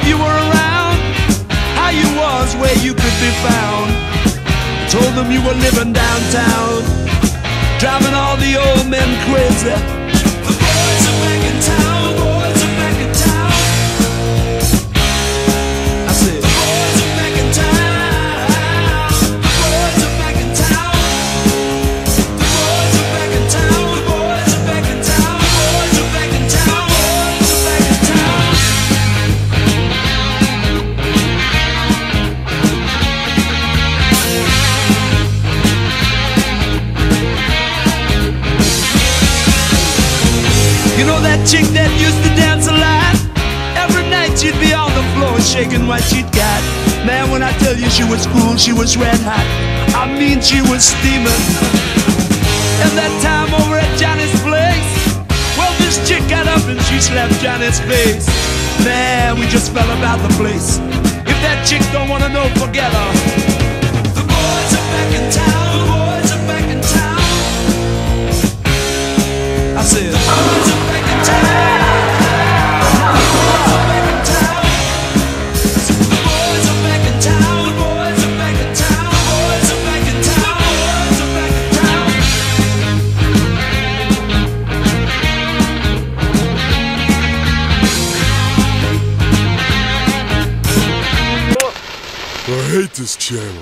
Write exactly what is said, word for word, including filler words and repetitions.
if you were around, how you was, where you could be found. I told them you were living downtown, driving all the old men crazy. The boys are back in town, the boys are back in town. I said, the boys are back in town, the boys are back in town. The boys are back in town, the boys are back in town, the boys are back in town, the boys are back in town. You know that chick that used to dance a lot? Every night she'd be on the floor shaking what she'd got. Man, when I tell you she was cool, she was red hot. I mean, she was steaming. And that time over at Johnny's place, well, this chick got up and she slapped Johnny's face. Man, we just fell about the place. If that chick don't wanna know, forget her. The boys are back in town, the boys are back in town. I said, the boys are back in town. The boys are back in town. The boys are back in town. The boys are back in town. The boys are back in town. The boys are back in town. I hate this channel.